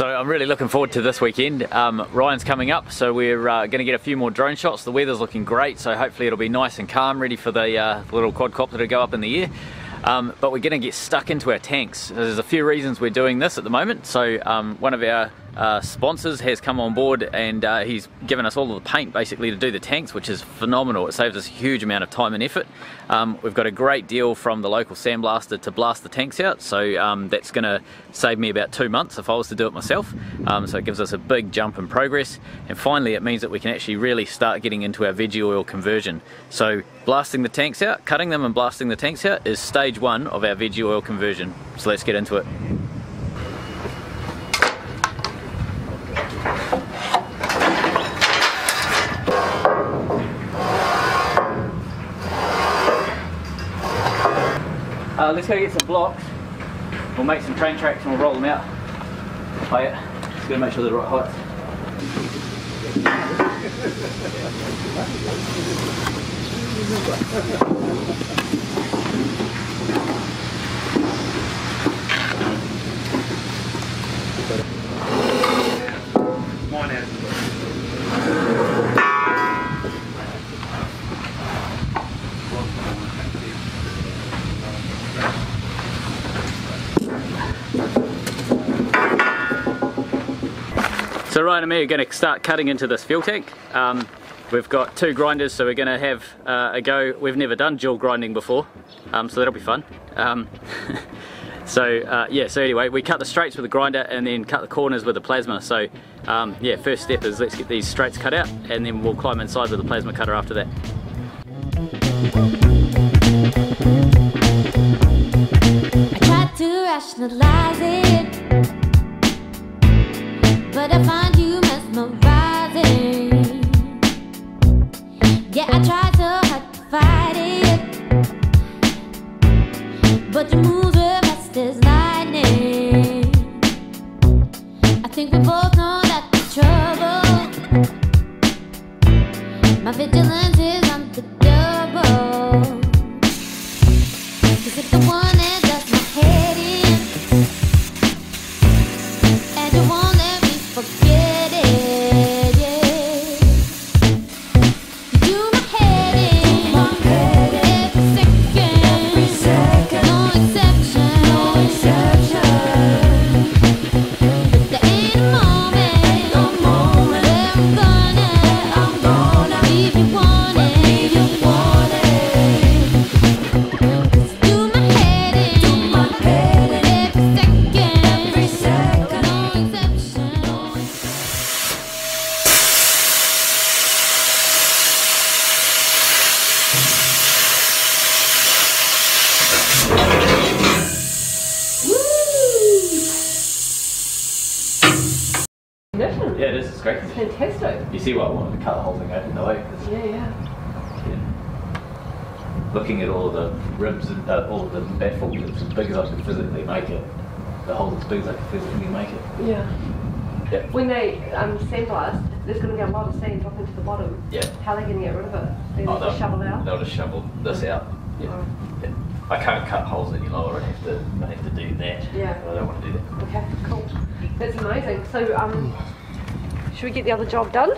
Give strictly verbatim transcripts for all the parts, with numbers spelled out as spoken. So I'm really looking forward to this weekend. Um, Ryan's coming up, so we're uh, going to get a few more drone shots. The weather's looking great, so hopefully it'll be nice and calm, ready for the uh, little quadcopter to go up in the air. Um, but we're going to get stuck into our tanks. There's a few reasons we're doing this at the moment. So um, one of our uh, sponsors has come on board, and uh, he's given us all of the paint basically to do the tanks, which is phenomenal. It saves us a huge amount of time and effort. Um, we've got a great deal from the local sandblaster to blast the tanks out, so um, that's going to save me about two months if I was to do it myself. Um, so it gives us a big jump in progress, and finally it means that we can actually really start getting into our veggie oil conversion. So blasting the tanks out, cutting them and blasting the tanks out is stage one of our veggie oil conversion. So let's get into it. Uh, let's go get some blocks. We'll make some train tracks and we'll roll them out. Oh yeah, just gotta make sure they're the right height. Mine has. So Ryan and me are going to start cutting into this fuel tank. Um, we've got two grinders, so we're going to have uh, a go. We've never done dual grinding before, um, so that'll be fun. Um, so uh, yeah, so anyway, we cut the straights with a grinder and then cut the corners with a plasma. So um, yeah, first step is let's get these straights cut out, and then we'll climb inside with the plasma cutter after that. I tried to rationalize it, but I find you mesmerizing. Yeah, I tried so hard to fight it, but your moves were fast as lightning. I think we both know that the trouble, my vigilance is unpredictable. 'Cause if the one that does my head in, and the one that forget it, yeah. You do my head in, my head in. Every second, every second. No exception, no exception. But there ain't a moment, ain't no moment where I'm gonna, I'm gonna leave you wanting, leave you wanting. Do my head in, do my head in. Every second, every second. No exception. Yeah, it is, it's great. It's fantastic. You see why I wanted to cut the whole thing open though? Yeah, yeah, yeah. Looking at all of the ribs and uh, all of the baffle, it's as big as I can physically make it. The hole as big as I can physically make it. Yeah. Yeah. When they um, sandblast, there's going to be a lot of sand dropping to the bottom. Yeah. How are they going to get rid of it? They're going to oh, shovel it out? They'll just shovel this out. Yeah. Oh. Yeah. I can't cut holes any lower, I have to, I have to do that. Yeah. I don't want to do that. Okay, cool. That's amazing. So, um. should we get the other job done?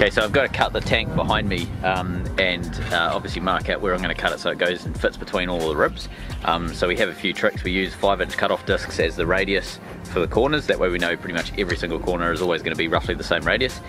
Okay, so I've got to cut the tank behind me um, and uh, obviously mark out where I'm going to cut it so it goes and fits between all the ribs. Um, so we have a few tricks. We use five inch cutoff discs as the radius for the corners. That way we know pretty much every single corner is always going to be roughly the same radius.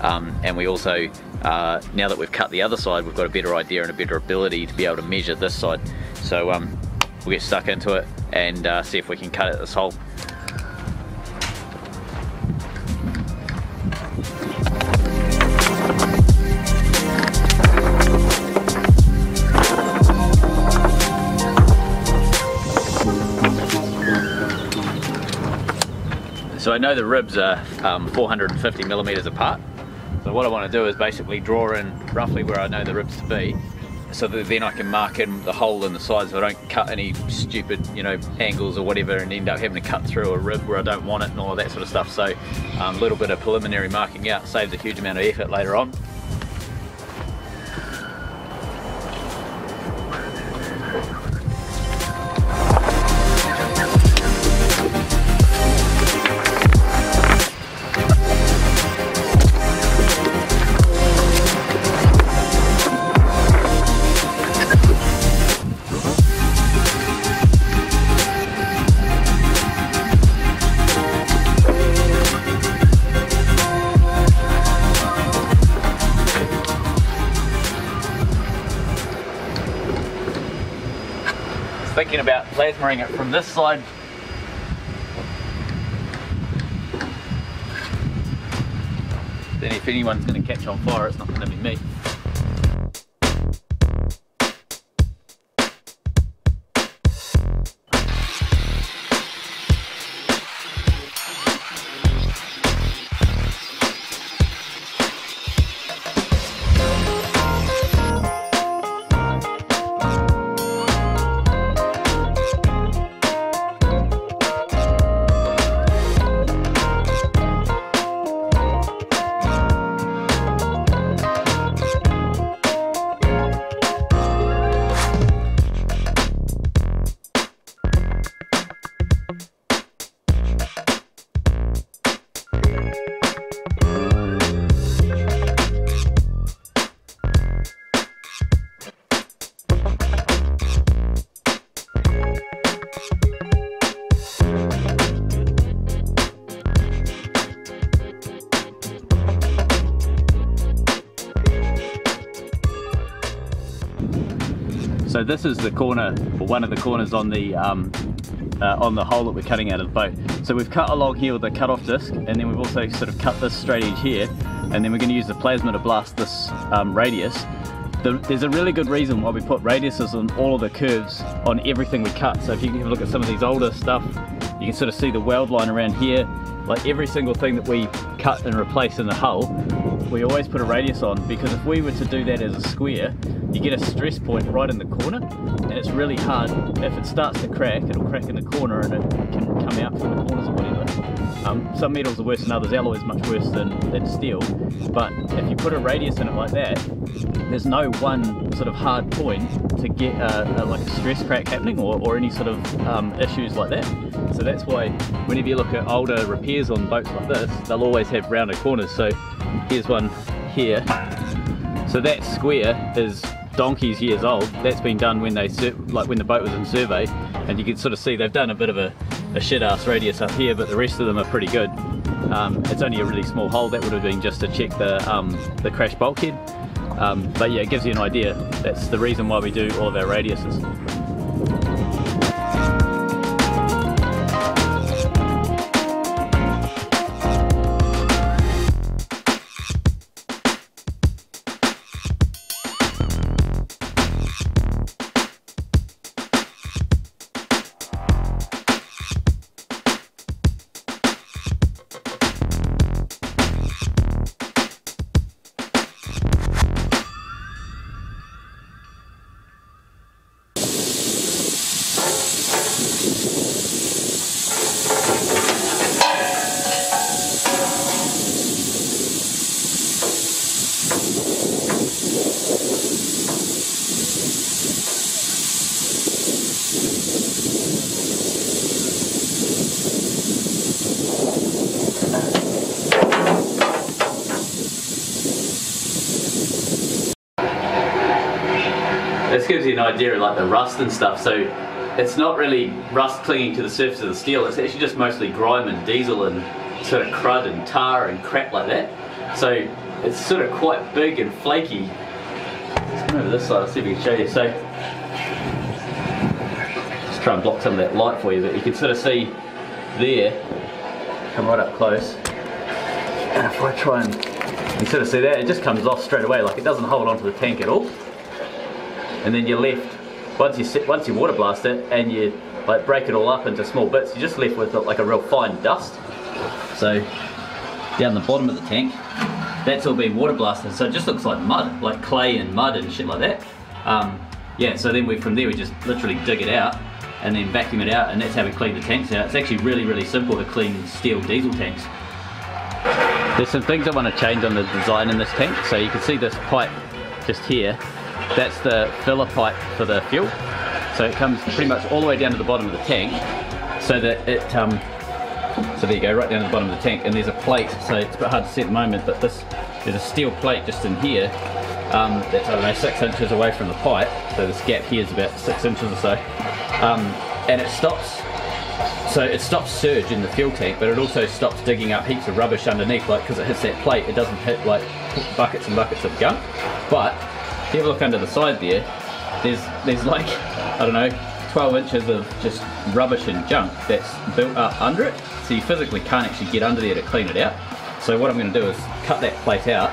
Um, and we also, uh, now that we've cut the other side, we've got a better idea and a better ability to be able to measure this side. So um, we'll get stuck into it and uh, see if we can cut it this hole. I know the ribs are um, four hundred fifty millimeters apart. So what I want to do is basically draw in roughly where I know the ribs to be, so that then I can mark in the hole in the side so I don't cut any stupid, you know, angles or whatever and end up having to cut through a rib where I don't want it and all of that sort of stuff. So um, a little bit of preliminary marking out saves a huge amount of effort later on. Thinking about plasmaring it from this side. Then if anyone's going to catch on fire, it's not going to be me. So this is the corner, or one of the corners on the um, uh, on the hole that we're cutting out of the boat. So we've cut along here with the cut-off disc, and then we've also sort of cut this straight edge here, and then we're going to use the plasma to blast this um, radius. The, there's a really good reason why we put radiuses on all of the curves on everything we cut. So if you can have a look at some of these older stuff, you can sort of see the weld line around here. Like every single thing that we cut and replace in the hull, we always put a radius on, because if we were to do that as a square, you get a stress point right in the corner, and it's really hard. If it starts to crack, it'll crack in the corner and it can come out from the corners or whatever. Um, some metals are worse than others. Alloy is much worse than, than steel, but if you put a radius in it like that, there's no one sort of hard point to get a, a, like a stress crack happening or, or any sort of um, issues like that. So that's why whenever you look at older repairs on boats like this, they'll always have rounded corners. So here's one here. So that square is donkey's years old. That's been done when they like when the boat was in survey, and you can sort of see they've done a bit of a, a shit ass radius up here, but the rest of them are pretty good. Um, it's only a really small hole. That would have been just to check the um, the crash bulkhead. Um, but yeah, it gives you an idea. That's the reason why we do all of our radiuses. This gives you an idea of like the rust and stuff. So it's not really rust clinging to the surface of the steel, it's actually just mostly grime and diesel and sort of crud and tar and crap like that. So it's sort of quite big and flaky. Let's come over this side, I'll see if we can show you. So just try and block some of that light for you, but you can sort of see there, come right up close. And if I try and, you sort of see that, it just comes off straight away, like it doesn't hold onto the tank at all. And then you're left, once you sit, once you water blast it and you like break it all up into small bits, you're just left with like a real fine dust. So down the bottom of the tank, that's all been water blasted, so it just looks like mud, like clay and mud and shit like that. Um, yeah, so then we from there we just literally dig it out and then vacuum it out, and that's how we clean the tanks out. It's actually really, really simple to clean steel diesel tanks. There's some things I want to change on the design in this tank. So you can see this pipe just here, that's the filler pipe for the fuel. So it comes pretty much all the way down to the bottom of the tank, so that it, um, so there you go, right down to the bottom of the tank. And there's a plate, so it's a bit hard to see at the moment, but this, there's a steel plate just in here, um, that's, I don't know, six inches away from the pipe. So this gap here is about six inches or so. Um, and it stops, so it stops surge in the fuel tank, but it also stops digging up heaps of rubbish underneath, like, because it hits that plate, it doesn't hit like buckets and buckets of gunk. But if you have a look under the side there, there's, there's like, I don't know, twelve inches of just rubbish and junk that's built up under it, so you physically can't actually get under there to clean it out. So what I'm going to do is cut that plate out,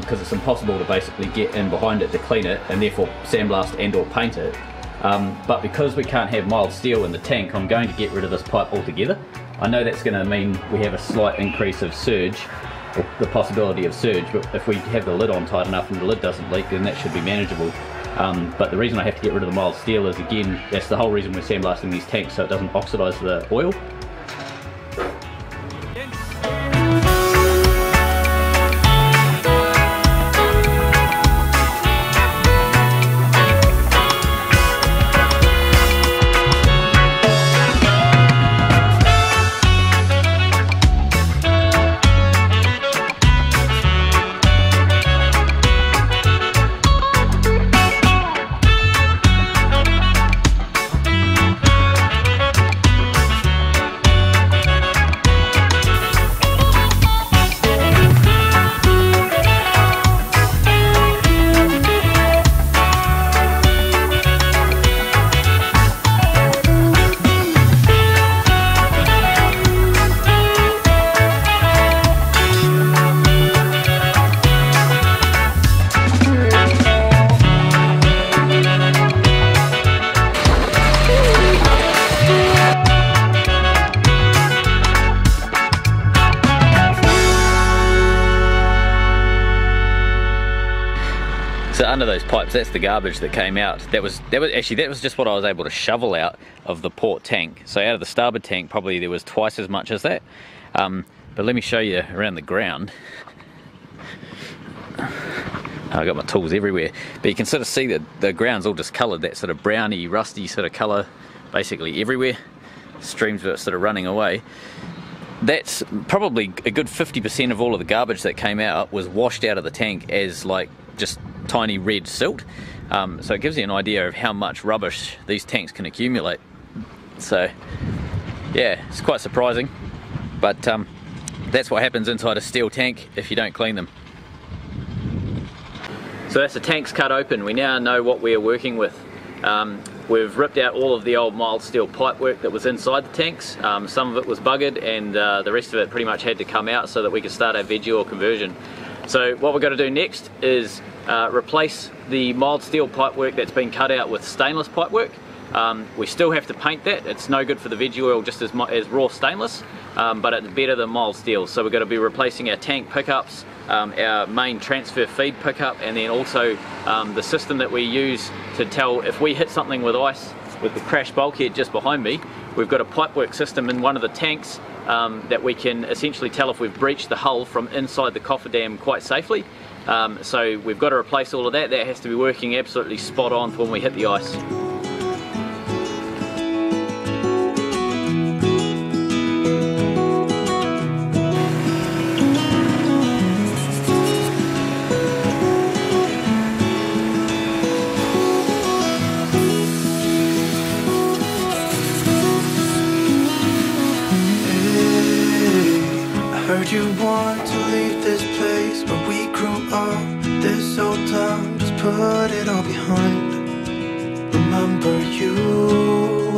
because um, it's impossible to basically get in behind it to clean it, and therefore sandblast and or paint it. Um, but because we can't have mild steel in the tank, I'm going to get rid of this pipe altogether. I know that's going to mean we have a slight increase of surge, or the possibility of surge, but if we have the lid on tight enough and the lid doesn't leak, then that should be manageable. Um, but the reason I have to get rid of the mild steel is, again, that's the whole reason we're sandblasting these tanks, so it doesn't oxidize the oil. So under those pipes, that's the garbage that came out. That was, that was actually, that was just what I was able to shovel out of the port tank. So out of the starboard tank, probably there was twice as much as that. Um, but let me show you around the ground. I got my tools everywhere. But you can sort of see that the ground's all discoloured, that sort of browny, rusty sort of colour basically everywhere. Streams were sort of running away. That's probably a good fifty percent of all of the garbage that came out was washed out of the tank as like just tiny red silt. Um, so it gives you an idea of how much rubbish these tanks can accumulate. So yeah, it's quite surprising, but um, that's what happens inside a steel tank if you don't clean them. So that's the tanks cut open. We now know what we're working with. Um, we've ripped out all of the old mild steel pipe work that was inside the tanks. Um, some of it was buggered, and uh, the rest of it pretty much had to come out so that we could start our veg oil conversion. So what we're going to do next is uh, replace the mild steel pipework that's been cut out with stainless pipework. Um, we still have to paint that. It's no good for the veggie oil just as, as raw stainless, um, but it's better than mild steel. So we're going to be replacing our tank pickups, um, our main transfer feed pickup, and then also um, the system that we use to tell if we hit something with ice with the crash bulkhead just behind me. We've got a pipework system in one of the tanks um, that we can essentially tell if we've breached the hull from inside the cofferdam quite safely. Um, so we've got to replace all of that. That has to be working absolutely spot on for when we hit the ice. You want to leave this place where we grew up, this old town, just put it all behind. Remember you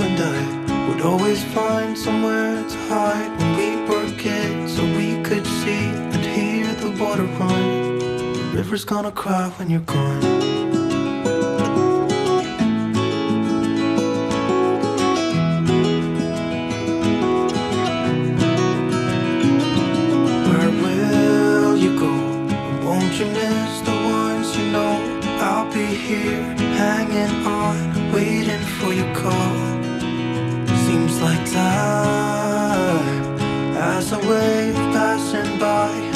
and I would always find somewhere to hide when we were kids, so we could see and hear the water run. The river's gonna cry when you're gone. is the ones you know. I'll be here, hanging on, waiting for your call. Seems like time, as a wave passing by,